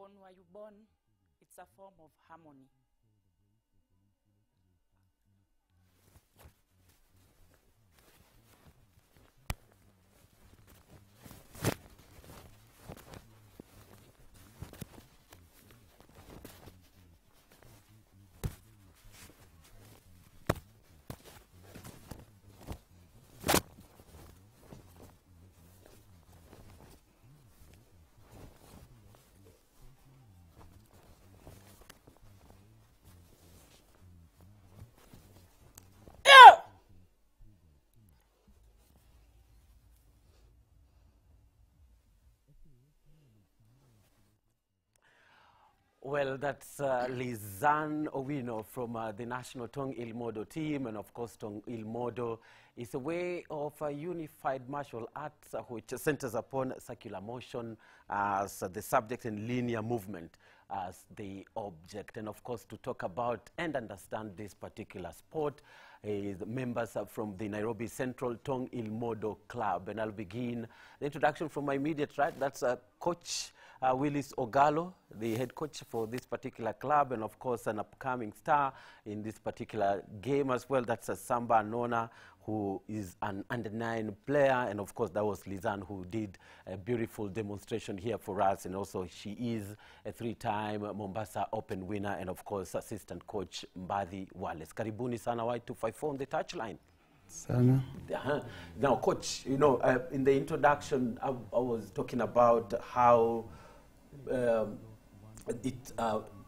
upon where you're born, it's a form of harmony. Well, that's Lizanne Owino from the National Tongil Moodo team. And of course, Tongil Moodo is a way of unified martial arts which centers upon circular motion as the subject and linear movement as the object. And of course, to talk about and understand this particular sport is members from the Nairobi Central Tongil Moodo Club. And I'll begin the introduction from my immediate right. That's Coach Willis Ogalo, the head coach for this particular club, and of course an upcoming star in this particular game as well. That's Samba Nona, who is an under-9 player, and of course that was Lizanne, who did a beautiful demonstration here for us, and also she is a three-time Mombasa Open winner, and of course assistant coach Mbadi Wallace. Karibuni sana Y254 on the touchline. Sana. Now, coach, you know, in the introduction, I was talking about how Tongil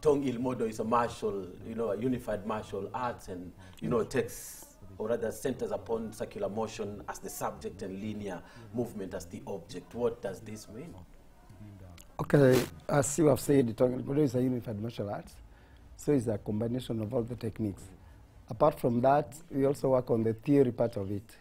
Moodo is a martial, you know, a unified martial arts, and you know, takes or rather centers upon circular motion as the subject and linear movement as the object. What does this mean? Okay, as you have said, Tongil Moodo is a unified martial arts, so it's a combination of all the techniques. Apart from that, we also work on the theory part of it.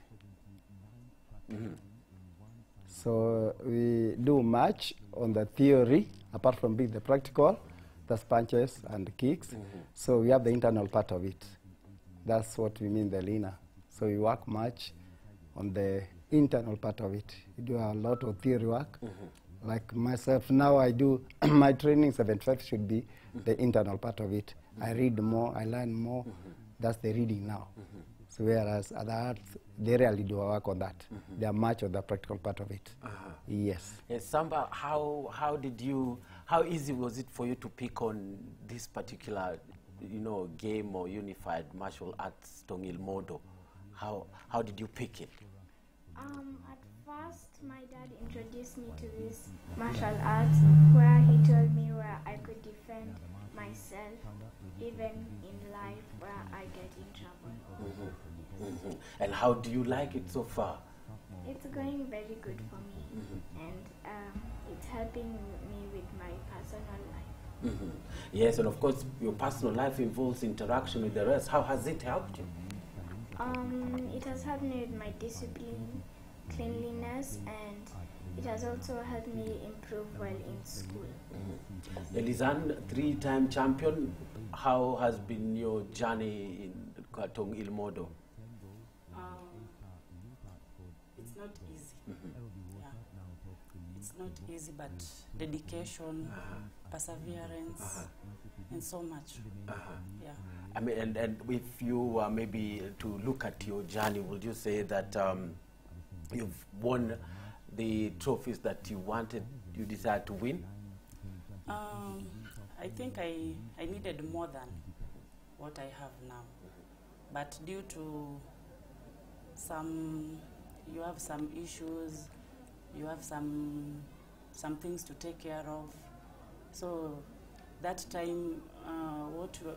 So we do much on the theory, apart from being the practical, that's punches and kicks. So we have the internal part of it. That's what we mean, the linear. So we work much on the internal part of it. We do a lot of theory work. Like myself, now I do my training 75 should be the internal part of it. I read more, I learn more. That's the reading now. So whereas other arts, they rarely do work on that. They are much of the practical part of it. Yes. Yes, Samba, how easy was it for you to pick on this particular, you know, game or unified martial arts Tongil Moodo? How did you pick it? At first, my dad introduced me to this martial arts, where he told me where I could defend myself, even in life where I get in trouble. And how do you like it so far? It's going very good for me, and it's helping me with my personal life. Yes, and of course, your personal life involves interaction with the rest. How has it helped you? It has helped me with my discipline, cleanliness, and it has also helped me improve well in school. Lizanne, three-time champion, how has been your journey in Tongil Moodo? It's not easy. It's not easy, but dedication, perseverance, and so much. I mean, and if you were maybe to look at your journey, would you say that you've won the trophies that you wanted, you desired to win? I think I needed more than what I have now. But due to some, you have some issues, you have some things to take care of. So that time,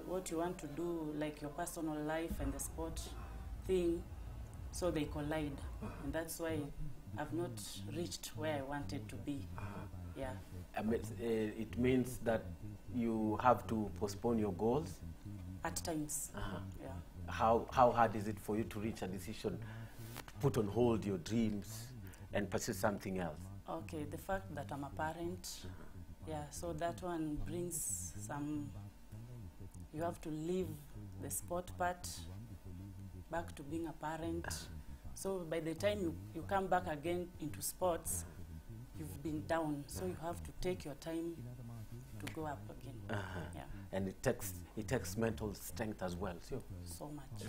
what you want to do, like your personal life and the sport thing, so they collide, and that's why I've not reached where I wanted to be. It means that you have to postpone your goals? At times, How hard is it for you to reach a decision, to put on hold your dreams and pursue something else? Okay, the fact that I'm a parent, so that one brings some, you have to leave the sport part back to being a parent. So by the time you come back again into sports, you've been down. So you have to take your time to to go up again. Yeah. And it takes mental strength as well. So,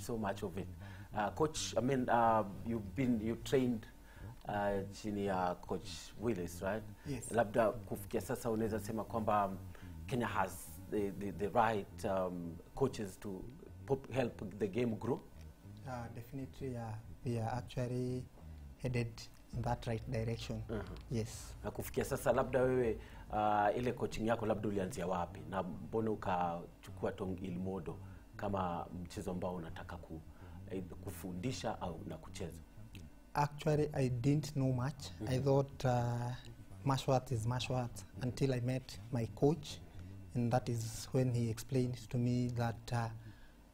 so much of it. Coach, I mean, you trained chini ya Coach Willis, right? Yes. Labda kufikia sasa unaweza sema kwamba Kenya has the right coaches to help the game grow? Definitely, yeah. We are actually headed in that right direction. Yes. Na kufikia sasa labda wewe ile coaching yako labda ulianzia wapi? Na mbona ukachukua Tongil Moodo kama mchezo ambao unataka kufundisha au na kucheza? Actually, I didn't know much. I thought martial art is martial art until I met my coach, and that is when he explained to me that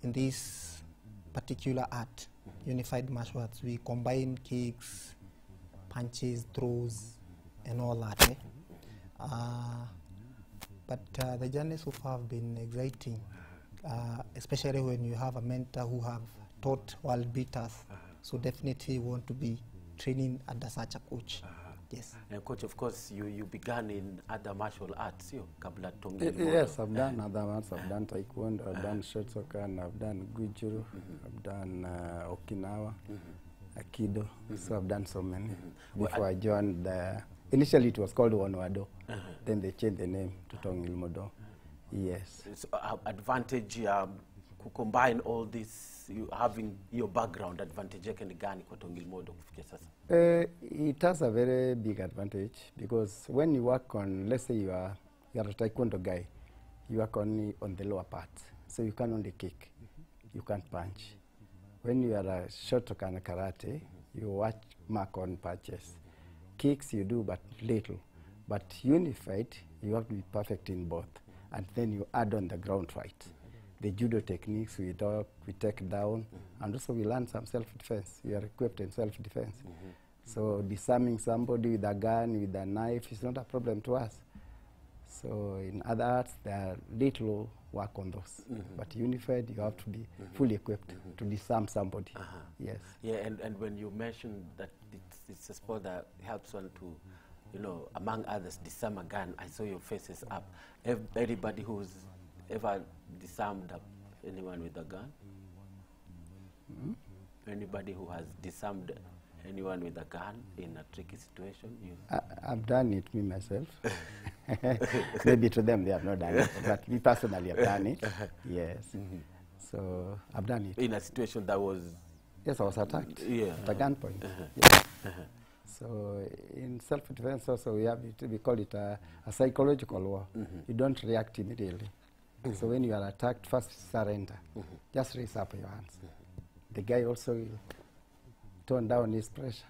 in this particular art, unified martial arts, we combine kicks, punches, throws, and all that. Eh? But the journey so far have been exciting, especially when you have a mentor who have taught world beaters. So definitely want to be training under such a coach. Yes. And coach, of course, you began in other martial arts, kabla Tongil Moodo. Yes, I've done other arts. I've done Taekwondo, I've done Shotsokan, I've done Guichuru, I've done Okinawa, Aikido. So I've done so many. Before I joined, initially it was called Wanhwado. Then they changed the name to Tongil Moodo. Yes. So advantage combine all this, you having your background advantage and gani kwa Tongil Moodo kufikia sasa? It has a very big advantage because when you work on, let's say you are a Taekwondo guy, you work only on the lower part, so you can only kick, you can't punch. When you are a Shotsokan karate, you watch mark on punches, kicks you do but little, but unified you have to be perfect in both, and then you add on the ground fight. The judo techniques we take down, and also we learn some self-defense. We are equipped in self-defense. So disarming somebody with a gun, with a knife, is not a problem to us. So in other arts, there are little work on those. But unified, you have to be fully equipped to disarm somebody. Yes. Yeah, and when you mentioned that it's a sport that helps one to, you know, among others, disarm a gun, I saw your faces up. Everybody who's ever disarmed anyone with a gun? Anybody who has disarmed anyone with a gun in a tricky situation? I've done it, me myself. Maybe to them they have not done it, but me personally have done it. Yes. So I've done it. In a situation that was... Yes, I was attacked at a gunpoint. Yes. So in self-defense also we have it, we call it a psychological war. You don't react immediately. So when you are attacked, first surrender. Just raise up your hands. The guy also will tone down his pressure.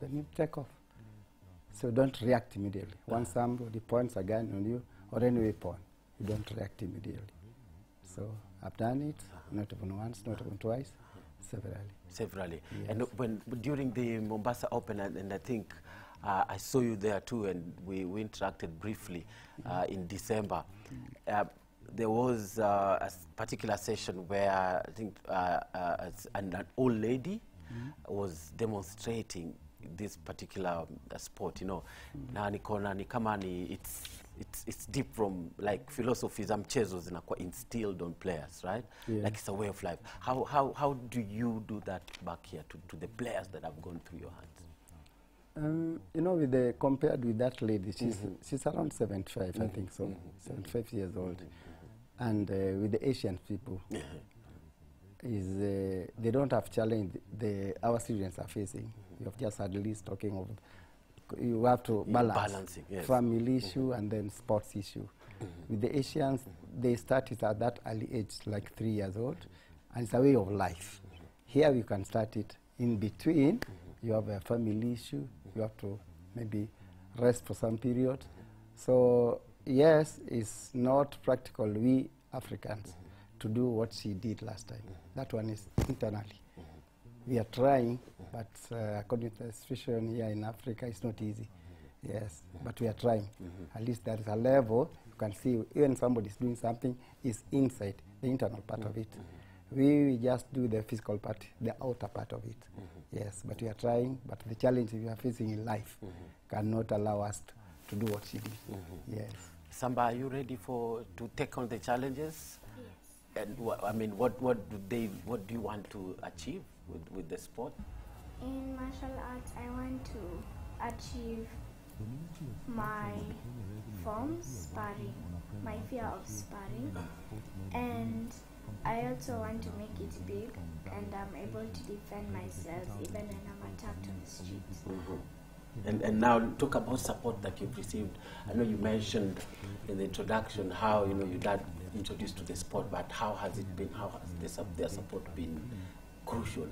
Then you take off. So don't react immediately. Once somebody points a gun on you, or any weapon, you don't react immediately. So I've done it, not even once, not even twice, severally. Severally. Yes. And when during the Mombasa Open, and I think I saw you there too, and we interacted briefly in December. There was a particular session where I think an old lady was demonstrating this particular sport, you know. Na nikona ni kama ni it's deep from like philosophies and mchezo zinakuwa instilled on players, right? Yeah. Like it's a way of life. How do you do that back here to the players that have gone through your hands? You know, with the compared with that lady, she's around 75, I think so, 75 years old. And with the Asian people, they don't have challenge our students are facing. You have just had Liz talking of, you have to balance family issue and then sports issue. With the Asians, they start it at that early age, like 3 years old, and it's a way of life. Here you can start it in between. You have a family issue, you have to maybe rest for some period. So yes, it's not practical, we Africans, to do what she did last time. That one is internally. We are trying, but according to the situation here in Africa, it's not easy. Yes, but we are trying. At least there is a level, you can see even somebody is doing something, is inside, the internal part of it. We just do the physical part, the outer part of it. Yes, but we are trying, but the challenge we are facing in life cannot allow us to do what she did. Yes. Samba, are you ready to take on the challenges? Yes. And I mean, what do you want to achieve with the sport? In martial arts, I want to achieve my form sparring, my fear of sparring, and I also want to make it big, and I'm able to defend myself even when I'm attacked on the streets. And now talk about support that you've received. I know you mentioned in the introduction how you got introduced to the sport, but how has it been? How has their support been crucial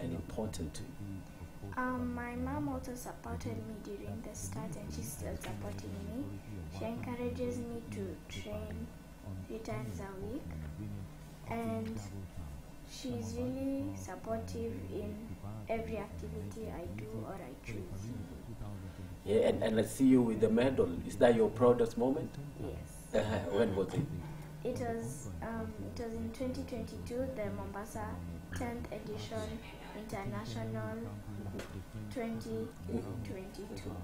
and important to you? My mom also supported me during the start, and she's still supporting me. She encourages me to train 3 times a week, and she's really supportive in every activity I do or I choose. Yeah, and I see you with the medal. Is that your proudest moment? Yes. When was it? It was in 2022, the Mombasa 10th edition International 2022.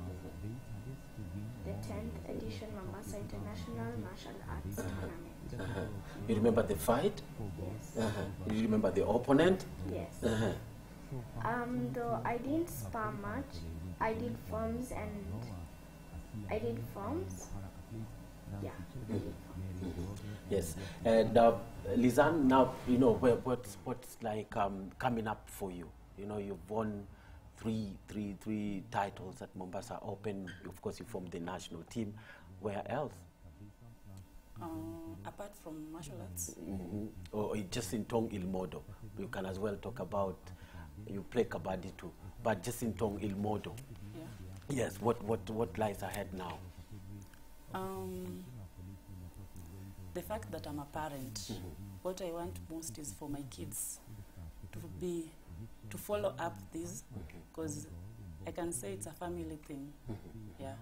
The 10th edition Mombasa International Martial Arts Tournament. You remember the fight? Yes. You remember the opponent? Yes. Though I didn't spar much, I did forms. Yeah. Yes. And Lizanne, now what's like coming up for you? You know, you've won three titles at Mombasa Open. Of course, you formed the national team. Where else? Apart from martial arts, or just in Tongil Moodo, you can as well talk about. You play kabaddi too, but just in Tongil Moodo. Yeah. Yes. What lies ahead now? The fact that I'm a parent, what I want most is for my kids to follow up this, because I can say it's a family thing. Yeah.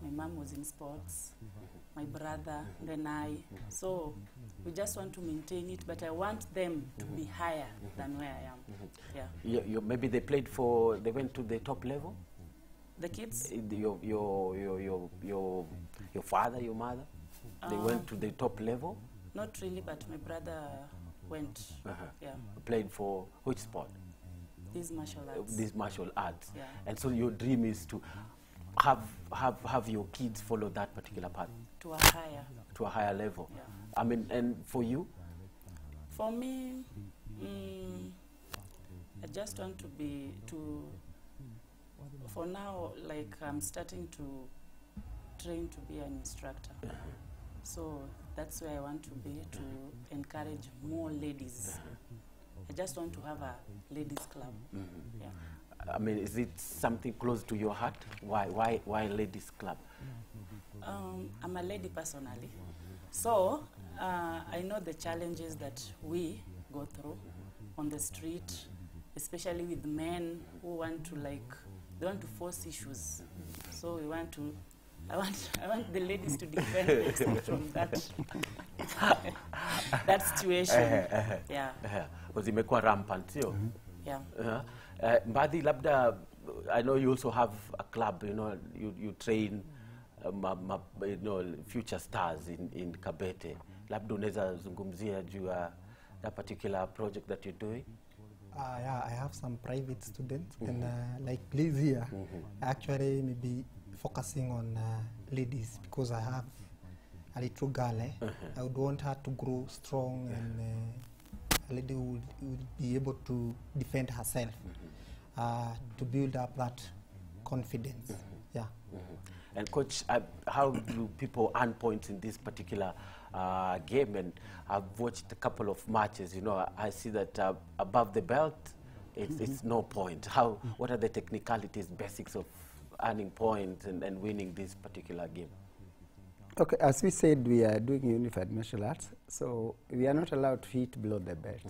My mom was in sports, my brother, then I. So we just want to maintain it, but I want them to be higher than where I am. Yeah. Maybe they played they went to the top level? The kids? Your father, your mother? They went to the top level? Not really, but my brother went. Yeah. Played for which sport? These martial arts. Yeah. And so your dream is to have your kids follow that particular path. To a higher level. Yeah. I mean, and for you? For me, I just want to be, for now, like I'm starting to train to be an instructor. So that's where I want to be, to encourage more ladies. I just want to have a ladies' club. Yeah. I mean, is it something close to your heart? Why ladies' club? I'm a lady personally, so I know the challenges that we go through on the street, especially with men who want to they want to force issues. So we want to. I want the ladies to defend themselves from that situation. Yeah. Because imekuwa rampant, sio? Yeah. Mbadi, labda, I know you also have a club. You train, future stars in Kabete. Labda unaweza zungumzia juu ya that particular project that you're doing. Yeah, I have some private students, and like please here, actually maybe focusing on ladies, because I have a little girl. I would want her to grow strong, and a lady would be able to defend herself, to build up that confidence. Yeah. And coach, how do people earn points in this particular game? And I've watched a couple of matches. I see that above the belt, it's no point. What are the technicalities, basics of earning points and winning this particular game? Okay, as we said, we are doing unified martial arts, so we are not allowed to hit below the belt.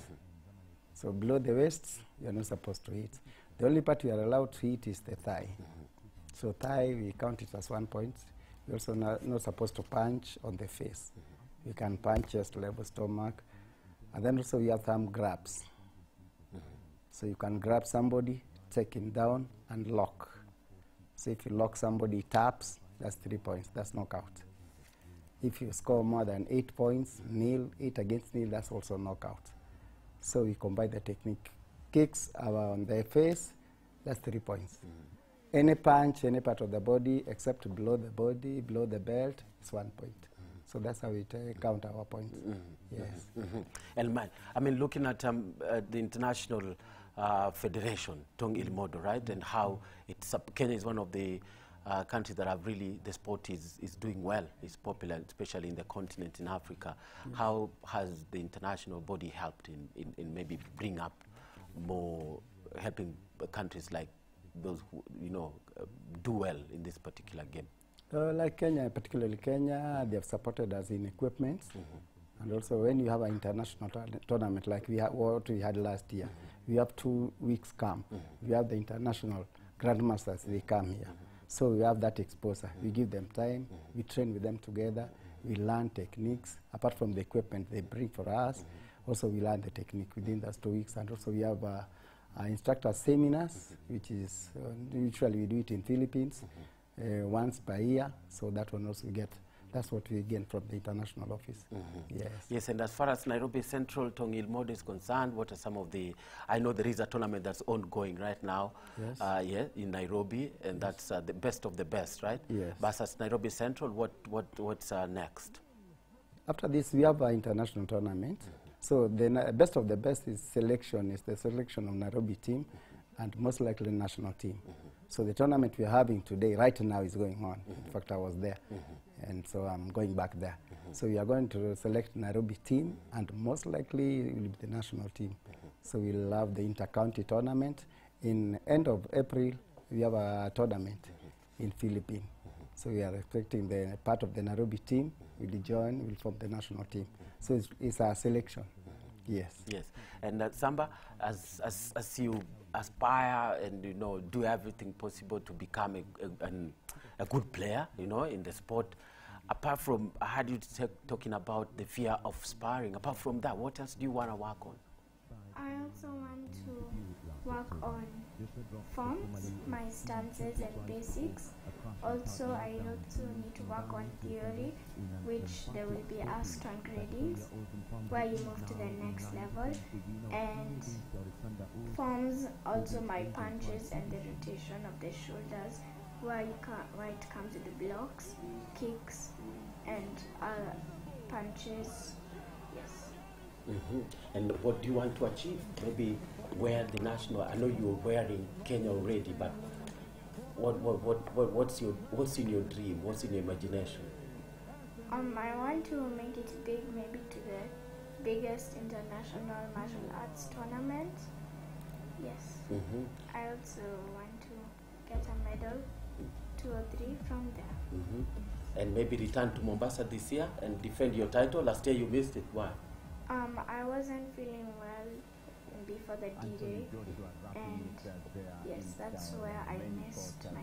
So below the waist, you are not supposed to hit. The only part we are allowed to hit is the thigh. So thigh, we count it as 1 point. We're also not supposed to punch on the face. We can punch chest level, stomach, and then also we have thumb grabs. So you can grab somebody, take him down, and lock. So if you lock somebody, taps, that's 3 points. That's knockout. If you score more than 8 points, nil, 8 against nil, that's also knockout. So we combine the technique. Kicks are on the face, that's 3 points. Mm. Any punch, any part of the body, except below the body, below the belt, is 1 point. So that's how we count our points. Yes. And man, I mean, looking at the international federation, Tongil Moodo, right, and how it's Kenya is one of the countries that have really the sport is doing well. It's popular, especially in the continent in Africa. How has the international body helped in maybe bring up more, helping countries like those who do well in this particular game? Like Kenya, particularly Kenya, they have supported us in equipment, and also when you have an international tournament like what we had last year, we have 2 weeks camp. We have the international grandmasters, they come here, so we have that exposure. We give them time, we train with them together, we learn techniques. Apart from the equipment they bring for us, also we learn the technique within those 2 weeks, and also we have instructor seminars, which is usually we do it in Philippines. Once per year, so that one also get, that's what we gain from the international office. Yes, and as far as Nairobi Central Tongil Moodo is concerned, what are some of the, I know there is a tournament that's ongoing right now, yes. In Nairobi, and yes. That's the best of the best, right? Yes. But as Nairobi Central, what's next? After this, we have an international tournament, so the best of the best is selection, is the selection of Nairobi team, and most likely national team. So the tournament we're having today, right now, is going on. In fact, I was there, and so I'm going back there. So we are going to select Nairobi team, and most likely it will be the national team. So we'll have the inter-county tournament. In end of April, we have a tournament in Philippines. So we are expecting the part of the Nairobi team will join, will form the national team. So it's our selection. Yes. Yes. And Samba, as you aspire and do everything possible to become a good player, in the sport, apart from, I heard you talking about the fear of sparring. Apart from that, what else do you want to work on? I also want to work on forms, my stances and basics. Also, I also need to work on theory, which they will be asked on gradings, where you move to the next level, and forms also my punches and the rotation of the shoulders, where it comes with the blocks, kicks, and other punches. Yes. And what do you want to achieve? Maybe wear the national. I know you're wearing Kenya already, but what's in your dream? What's in your imagination? I want to make it big, maybe to the biggest international martial arts tournament. Yes. I also want to get a medal, 2 or 3 from there. And maybe return to Mombasa this year and defend your title. Last year you missed it. Why? I wasn't feeling well before the D-Day, and yes, that's where I missed my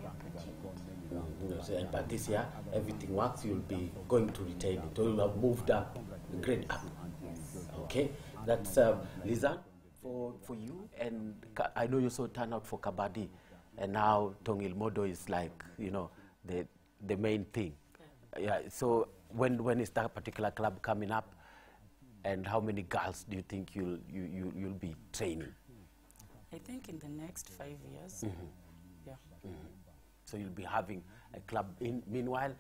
opportunity. But this year, everything works, you'll be going to retain it, or you'll have moved up, grade up. Yes. Okay, that's Lizanne, for you, and I know you saw turnout for Kabaddi, and now Tongil Moodo is like, the main thing. Yeah, so when is that particular club coming up? And how many girls do you think you'll be training? I think in the next 5 years. Yeah. So you'll be having a club. Meanwhile,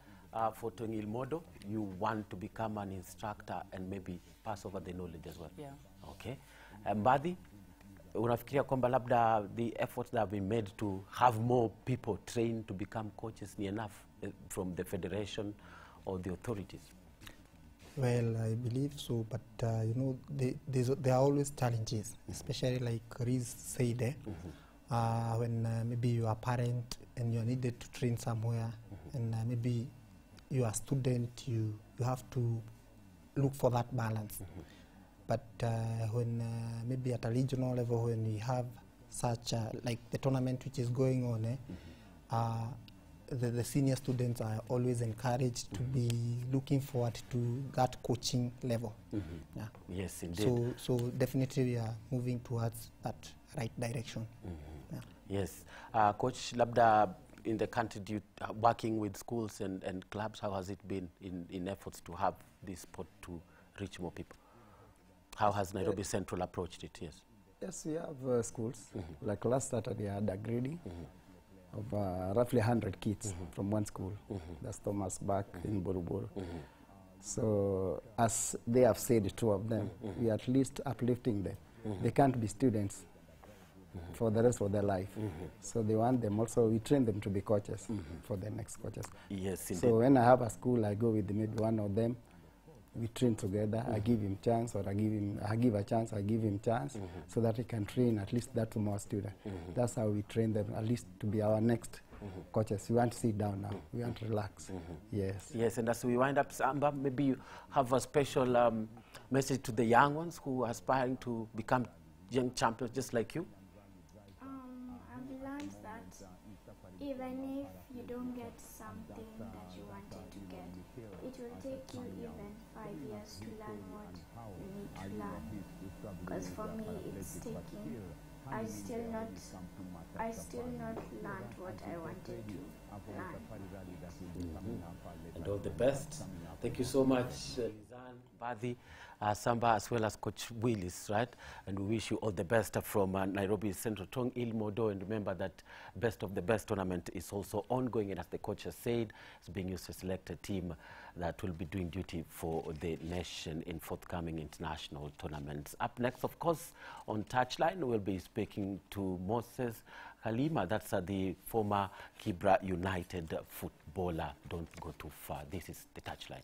for Tongil Moodo, you want to become an instructor and maybe pass over the knowledge as well. Yeah. Okay. Mbadi, unafikiria kwamba labda the efforts that have been made to have more people trained to become coaches near enough from the federation or the authorities? Well, I believe so, but there are always challenges, especially like Riz said, when maybe you are a parent and you are needed to train somewhere, and maybe you are a student, you have to look for that balance. But when maybe at a regional level, when we have such like the tournament which is going on, the senior students are always encouraged to be looking forward to that coaching level. Yeah. Yes, indeed. So definitely we are moving towards that right direction. Yeah. Yes. Coach, labda in the country, working with schools and clubs, how has it been in efforts to have this sport to reach more people? How has Nairobi Central approached it? Yes. Yes, we have schools. Mm-hmm. Like last Saturday, I had a grading mm-hmm. of roughly 100 kids mm-hmm. from one school. Mm-hmm. That's Thomas Back mm-hmm. in Buruburu. Mm-hmm. So as they have said, two of them, mm-hmm. we are at least uplifting them. Mm-hmm. They can't be students mm-hmm. for the rest of their life. Mm-hmm. So they want them also, we train them to be coaches mm-hmm. for the next coaches. Yes, indeed. So when I have a school, I go with maybe one of them. We train together. Mm-hmm. I give him chance, or I give him chance, mm-hmm. so that he can train at least that to more students. Mm-hmm. That's how we train them, at least to be our next mm-hmm. coaches. We want to sit down now. Mm-hmm. We want to relax. Mm-hmm. Yes. Yes, and as we wind up, Samba, maybe you have a special message to the young ones who are aspiring to become young champions just like you. I've learned that even if you don't get something that you wanted to get, it will take you even 5 years to learn what you need to learn. Because for me, it's taking. I still not learned what I wanted to learn. Mm-hmm. And all the best. Thank you so much, Lizanne, Mbadi, Samba, as well as Coach Willis, right? And we wish you all the best from Nairobi Central Tongil Moodo. And remember that best of the best tournament is also ongoing. And as the coach has said, it's being used to select a team that will be doing duty for the nation in forthcoming international tournaments. Up next, of course, on Touchline, we'll be speaking to Moses Halima. That's the former Kibra United footballer. Don't go too far. This is the Touchline.